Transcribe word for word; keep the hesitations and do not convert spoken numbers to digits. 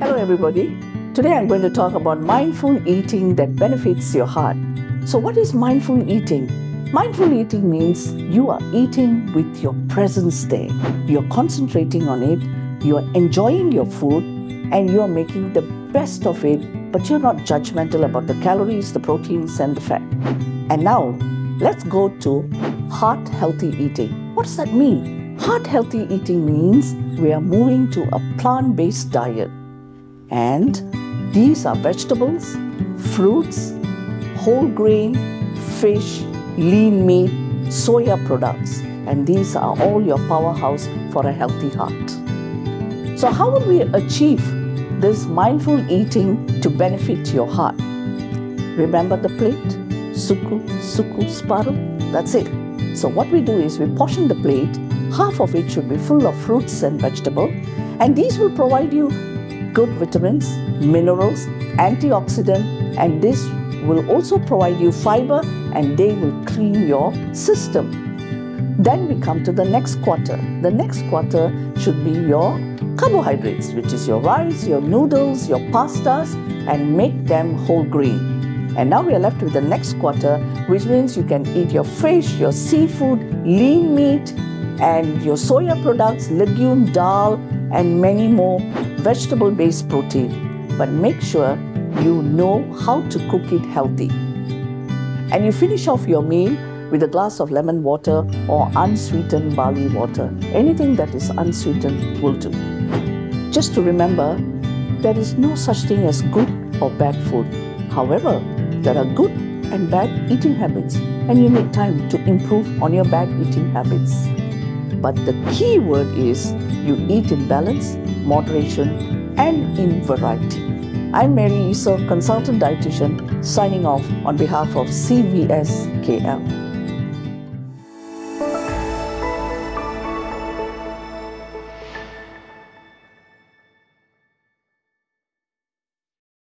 Hello everybody, today I'm going to talk about mindful eating that benefits your heart. So what is mindful eating? Mindful eating means you are eating with your presence there. You're concentrating on it, you're enjoying your food, and you're making the best of it, but you're not judgmental about the calories, the proteins, and the fat. And now, let's go to heart-healthy eating. What does that mean? Heart-healthy eating means we are moving to a plant-based diet. And these are vegetables, fruits, whole grain, fish, lean meat, soya products, and these are all your powerhouse for a healthy heart. So how would we achieve this mindful eating to benefit your heart? Remember the plate? Suku, suku, sparu, that's it. So what we do is we portion the plate, half of it should be full of fruits and vegetable, and these will provide you good vitamins, minerals, antioxidant, and this will also provide you fiber, and they will clean your system. Then we come to the next quarter. The next quarter should be your carbohydrates, which is your rice, your noodles, your pastas, and make them whole grain. And now we are left with the next quarter, which means you can eat your fish, your seafood, lean meat, and your soya products, legume, dal, and many more vegetable-based protein. But make sure you know how to cook it healthy. And you finish off your meal with a glass of lemon water or unsweetened barley water. Anything that is unsweetened will do. Just to remember, there is no such thing as good or bad food. However, there are good and bad eating habits, and you need time to improve on your bad eating habits. But the key word is you eat in balance, moderation, and in variety. I'm Mary Easaw, consultant dietitian, signing off on behalf of C V S K L.